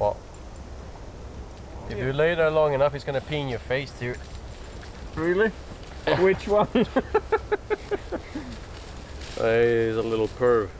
Well, if you lay there long enough, it's gonna pee in your face, dude. Really? Which one? There's a little curve.